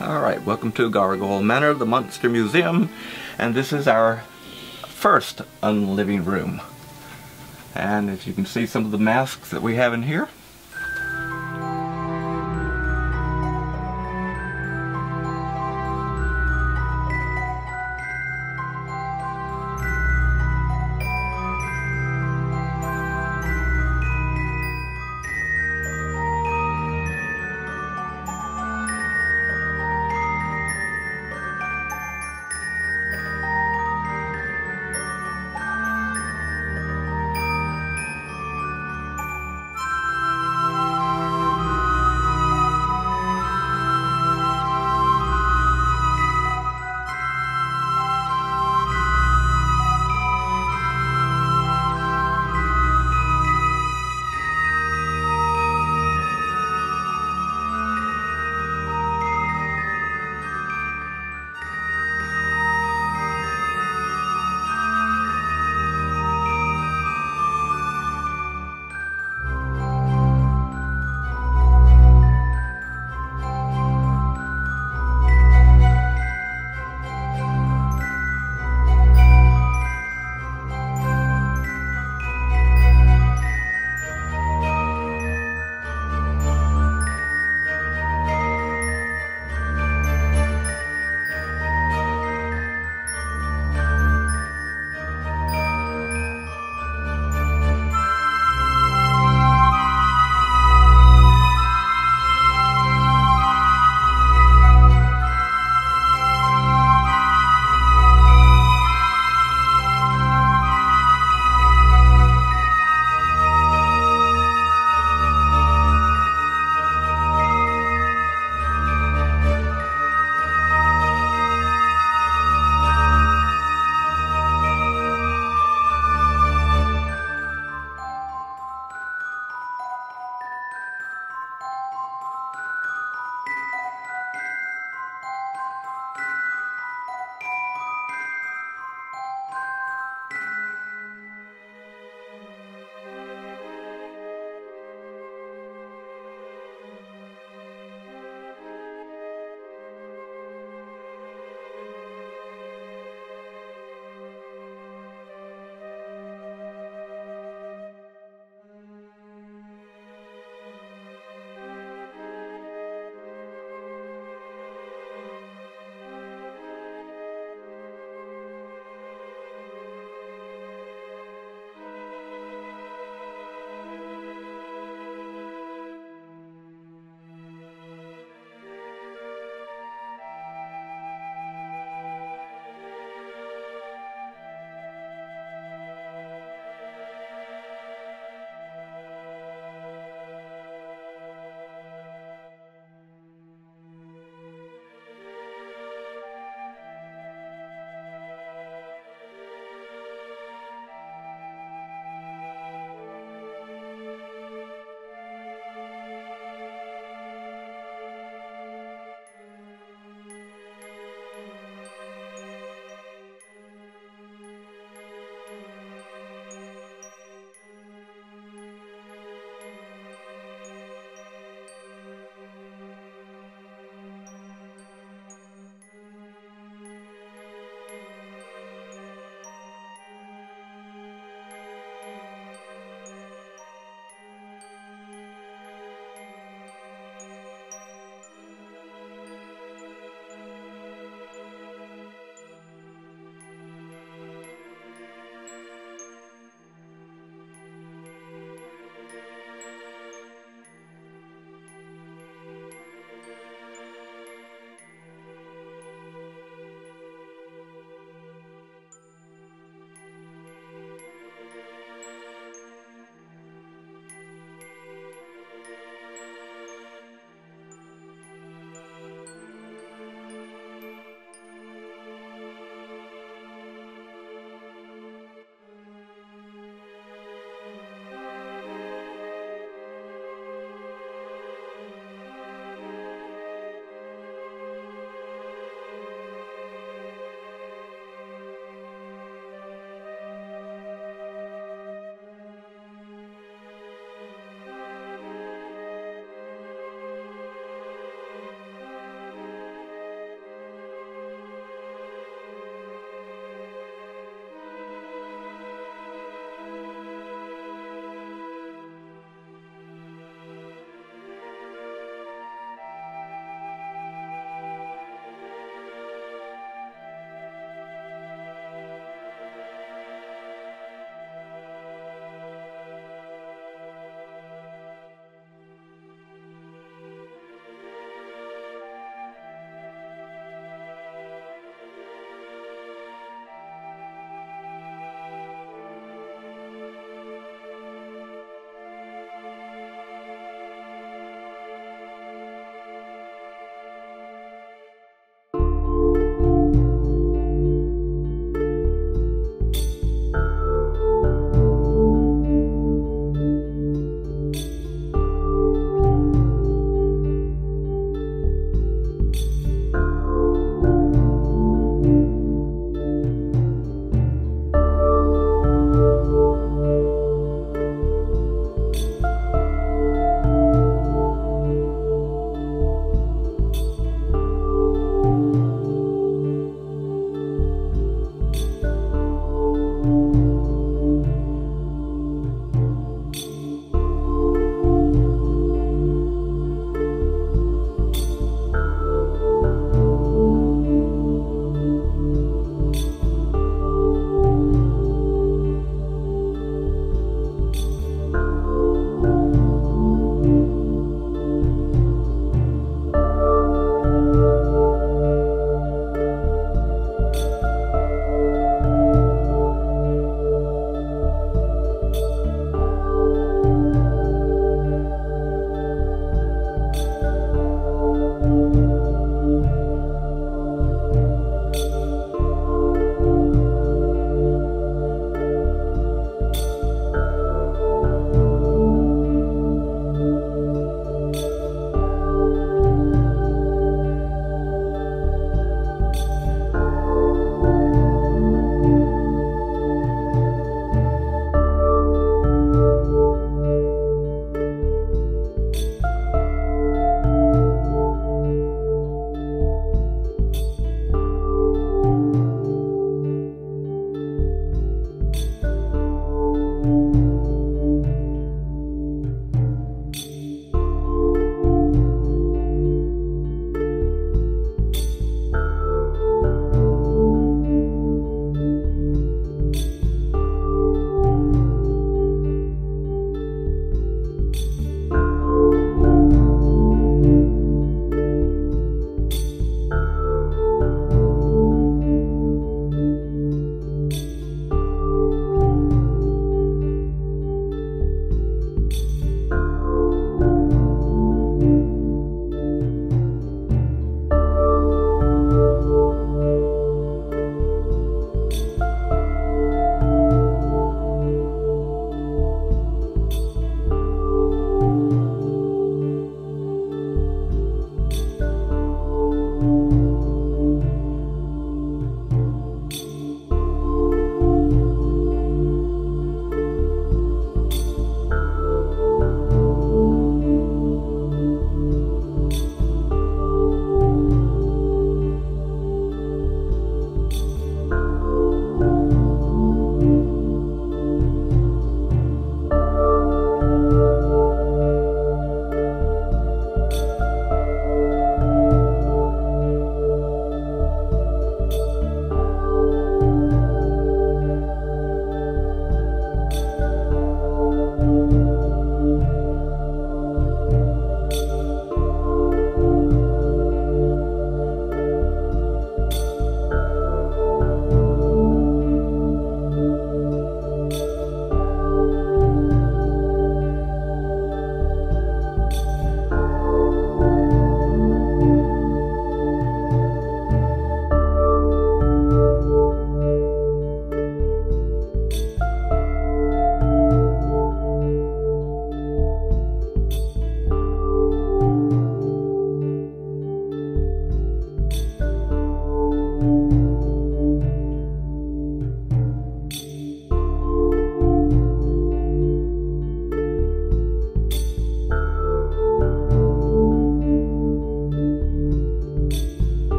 Alright, welcome to Gargoyle Manor, the Monster Museum, and this is our first unliving room. And as you can see, some of the masks that we have in here.